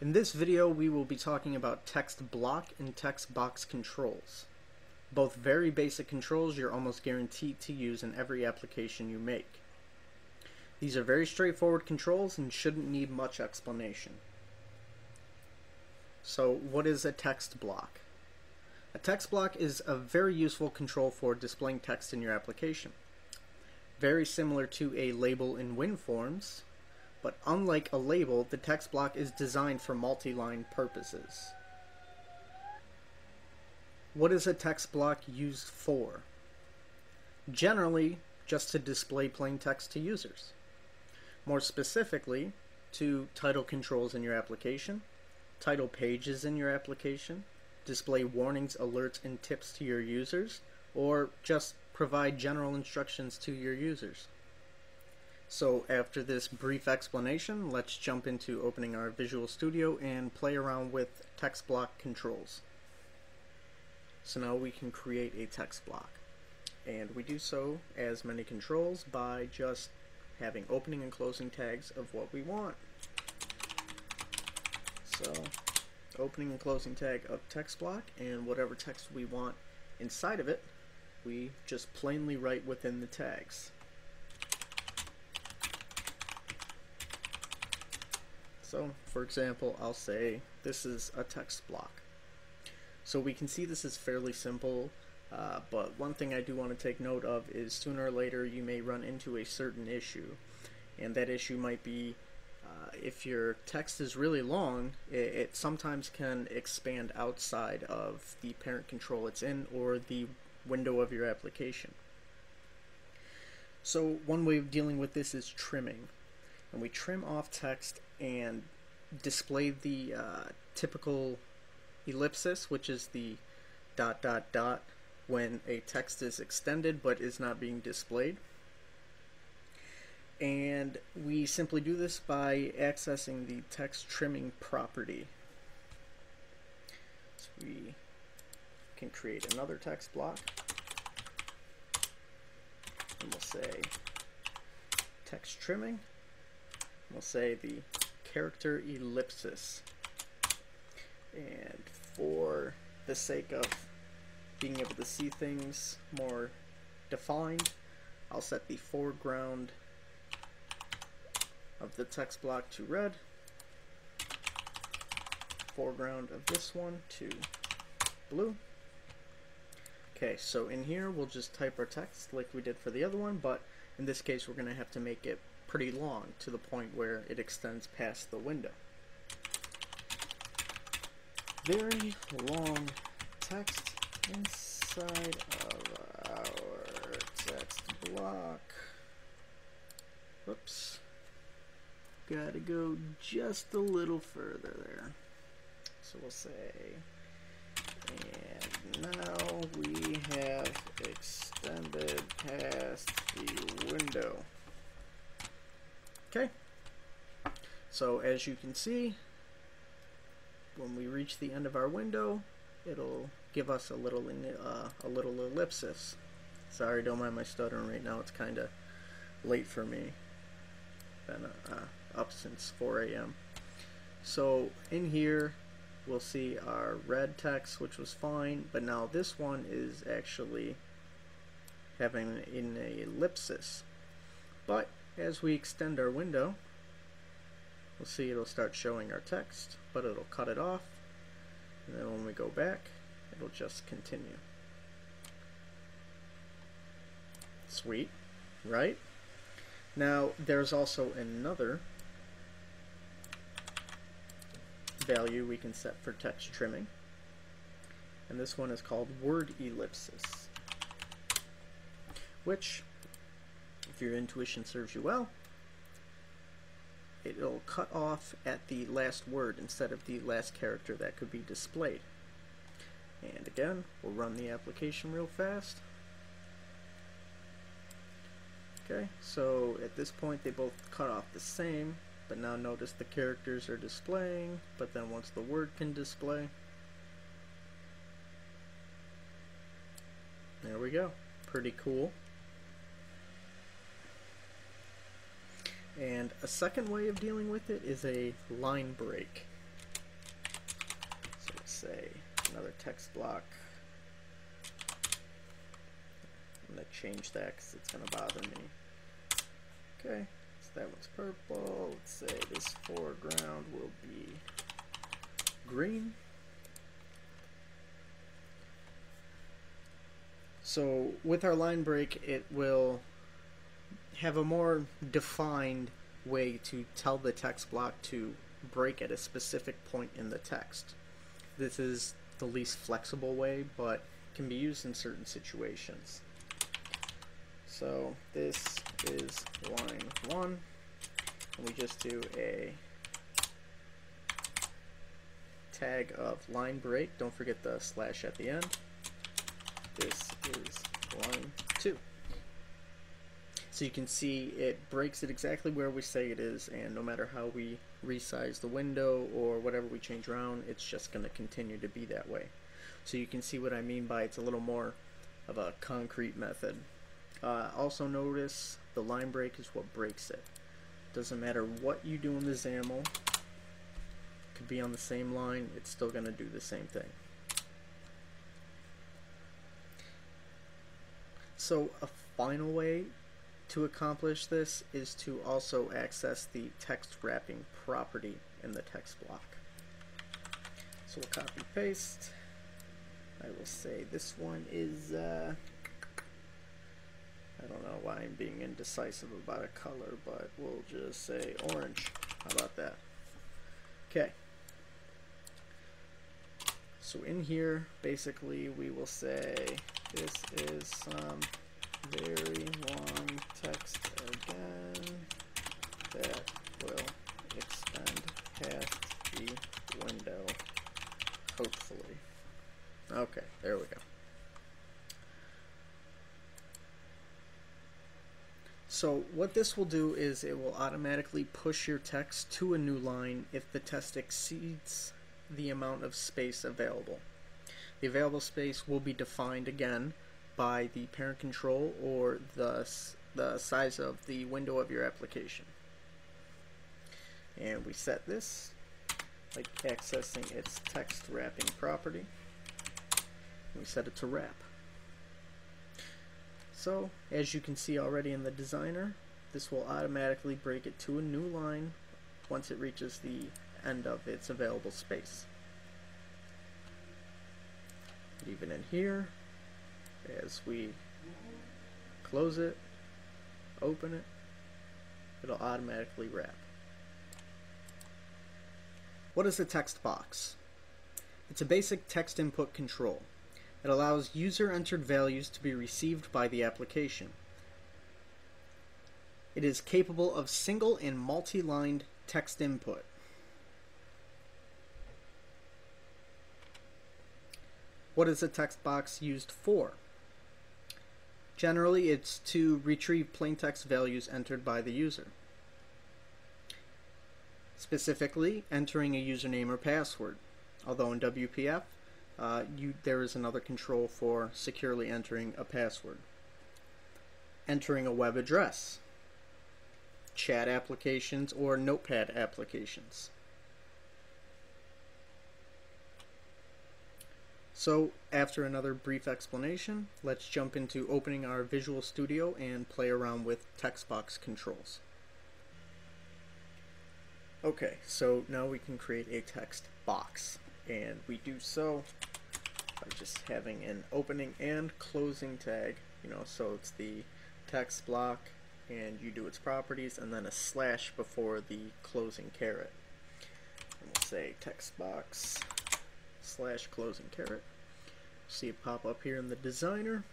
In this video, we will be talking about text block and text box controls. Both very basic controls you're almost guaranteed to use in every application you make. These are very straightforward controls and shouldn't need much explanation. So what is a text block? A text block is a very useful control for displaying text in your application. Very similar to a label in WinForms, but unlike a label, the text block is designed for multi-line purposes. What is a text block used for? Generally, just to display plain text to users. More specifically, to title controls in your application, title pages in your application, display warnings, alerts, and tips to your users, or just provide general instructions to your users. So after this brief explanation, let's jump into opening our Visual Studio and play around with text block controls. So now we can create a text block. And we do so as many controls by just having opening and closing tags of what we want. So opening and closing tag of text block, and whatever text we want inside of it, we just plainly write within the tags. So, for example, I'll say this is a text block. So we can see this is fairly simple, but one thing I do want to take note of is sooner or later you may run into a certain issue. And that issue might be if your text is really long, it sometimes can expand outside of the parent control it's in or the window of your application. So one way of dealing with this is trimming. And we trim off text and display the typical ellipsis, which is the dot dot dot when a text is extended but is not being displayed. And we simply do this by accessing the text trimming property. So we can create another text block, and we'll say text trimming. We'll say the character ellipsis, and for the sake of being able to see things more defined, I'll set the foreground of the text block to red, foreground of this one to blue. Okay, so in here we'll just type our text like we did for the other one, but in this case we're going to have to make it pretty long to the point where it extends past the window. Very long text inside of our text block. Whoops. Gotta go just a little further there. So we'll say, and now we have extended past the window. Okay, so as you can see, when we reach the end of our window, it'll give us a little ellipsis. Sorry, don't mind my stuttering right now. It's kind of late for me. Been up since 4 a.m. So in here, we'll see our red text, which was fine, but now this one is actually having an ellipsis. But as we extend our window, we'll see it'll start showing our text, but it'll cut it off, and then when we go back, it'll just continue. Sweet, right? Now there's also another value we can set for text trimming, and this one is called word ellipsis, which, if your intuition serves you well, it'll cut off at the last word instead of the last character that could be displayed. And again, we'll run the application real fast. Okay, so at this point they both cut off the same, but now notice the characters are displaying, but then once the word can display, there we go. Pretty cool. And a second way of dealing with it is a line break. say another text block. I'm going to change that because it's going to bother me. Okay, so that one's purple. Let's say this foreground will be green. So with our line break, it will have a more defined way to tell the text block to break at a specific point in the text. This is the least flexible way, but can be used in certain situations. So this is line 1, and we just do a tag of line break. Don't forget the slash at the end. This is line 2. So you can see it breaks it exactly where we say it is, and no matter how we resize the window or whatever we change around, it's just going to continue to be that way. So you can see what I mean by it's a little more of a concrete method. Also notice the line break is what breaks it. Doesn't matter what you do in the XAML, could be on the same line, it's still going to do the same thing. So a final way to accomplish this is to also access the text wrapping property in the text block. So we'll copy paste. I will say this one is, I don't know why I'm being indecisive about a color, but we'll just say orange. How about that? Okay. So in here, basically, we will say this is some very long text again that will extend past the window, hopefully. Okay, there we go. So what this will do is it will automatically push your text to a new line if the text exceeds the amount of space available. The available space will be defined again by the parent control or the size of the window of your application. And we set this like accessing its text wrapping property. We set it to wrap. So as you can see already in the designer, this will automatically break it to a new line once it reaches the end of its available space. Even in here, as we close it, open it, it'll automatically wrap. What is a text box? It's a basic text input control. It allows user-entered values to be received by the application. It is capable of single and multi-lined text input. What is a text box used for? Generally, it's to retrieve plain text values entered by the user. Specifically, entering a username or password. Although in WPF, there is another control for securely entering a password. Entering a web address, chat applications, or notepad applications. So after another brief explanation, let's jump into opening our Visual Studio and play around with TextBox controls. Okay, so now we can create a text box, and we do so by just having an opening and closing tag, you know, so it's the text block and you do its properties and then a slash before the closing caret. And we'll say TextBox slash closing caret. See it pop up here in the designer.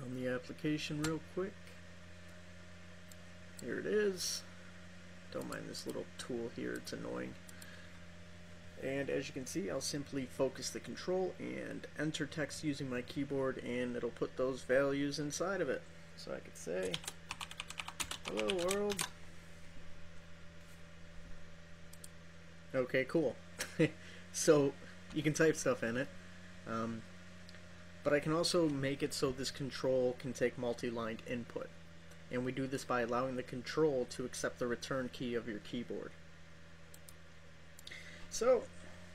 Run the application real quick. Here it is. Don't mind this little tool here, it's annoying. And as you can see, I'll simply focus the control and enter text using my keyboard, and it'll put those values inside of it. So I could say, hello world. Okay, cool. So you can type stuff in it, but I can also make it so this control can take multi-lined input, and we do this by allowing the control to accept the return key of your keyboard. So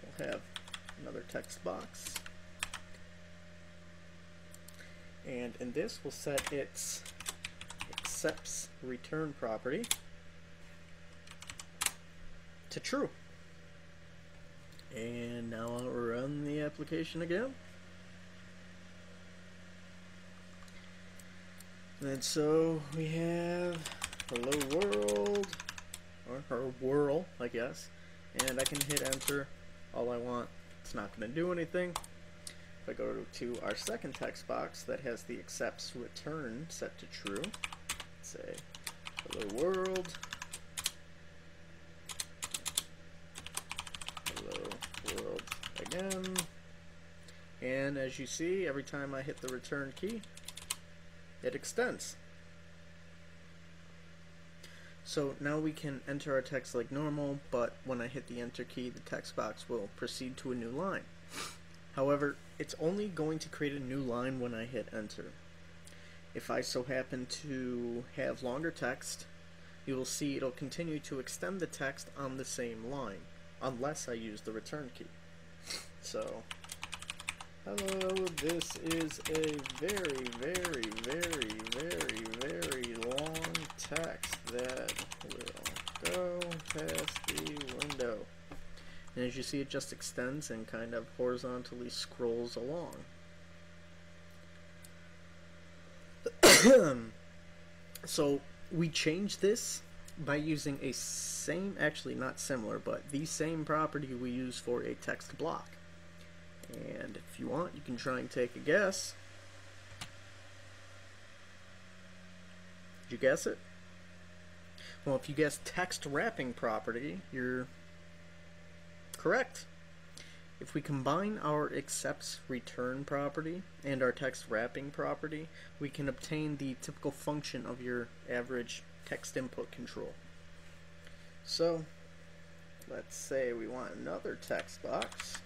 we'll have another text box. And in this, we'll set its accepts return property to true. And now I'll run the application again. And so we have hello world, or whirl, I guess. And I can hit enter all I want. It's not going to do anything. If I go to our second text box that has the accepts return set to true, say hello world, hello world again. And as you see, every time I hit the return key, it extends. So now we can enter our text like normal, but when I hit the enter key, the text box will proceed to a new line. However, it's only going to create a new line when I hit enter. If I so happen to have longer text, you will see it'll continue to extend the text on the same line, unless I use the return key. So, hello, this is a very long text that will go past the window. And as you see, it just extends and kind of horizontally scrolls along. So we changed this by using a same, actually not similar, but the same property we use for a text block. And if you want, you can try and take a guess. Did you guess it? Well, if you guess text wrapping property, you're correct. If we combine our accepts return property and our text wrapping property, we can obtain the typical function of your average text input control. So let's say we want another text box.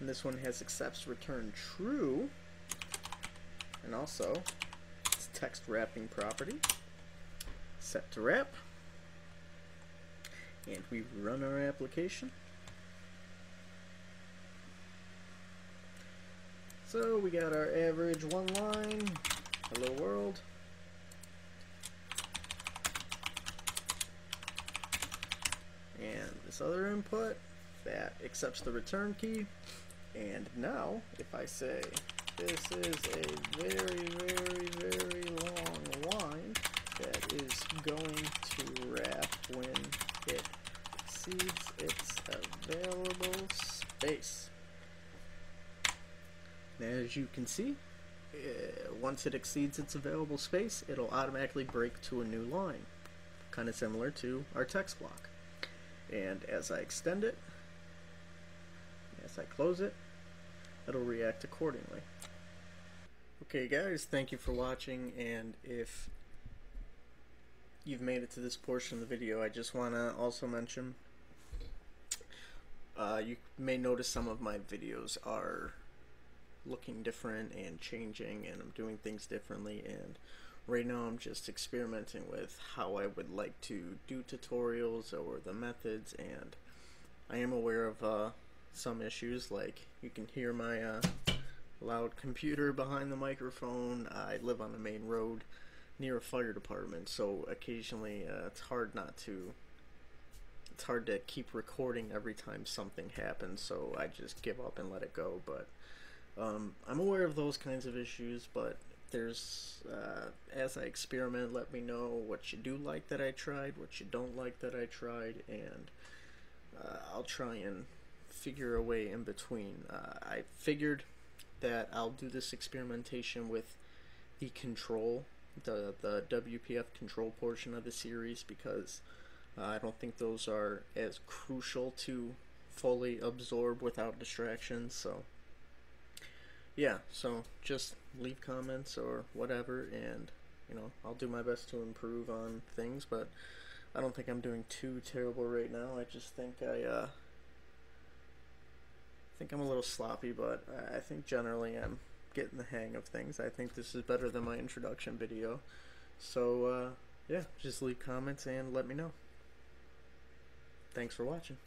And this one has accepts return true, and also its text wrapping property set to wrap, and we run our application. So we got our average one line hello world, and this other input that accepts the return key. And now, if I say, this is a very long line that is going to wrap when it exceeds its available space. Now, as you can see, once it exceeds its available space, it'll automatically break to a new line, kind of similar to our text block. And as I extend it, as I close it, it'll react accordingly. Okay guys, thank you for watching, and if you've made it to this portion of the video, I just want to also mention you may notice some of my videos are looking different and changing, and I'm doing things differently, and right now I'm just experimenting with how I would like to do tutorials or the methods. And I am aware of some issues, like you can hear my loud computer behind the microphone. I live on the main road near a fire department, so occasionally it's hard to keep recording every time something happens, so I just give up and let it go. But I'm aware of those kinds of issues, but there's as I experiment, let me know what you do like that I tried, what you don't like that I tried, and I'll try and figure a way in between. I figured that I'll do this experimentation with the control, the WPF control portion of the series, because I don't think those are as crucial to fully absorb without distractions. So yeah, so just leave comments or whatever, and you know, I'll do my best to improve on things, but I don't think I'm doing too terrible right now. I just think I'm a little sloppy, but I think generally I'm getting the hang of things. I think this is better than my introduction video. So yeah, just leave comments and let me know. Thanks for watching.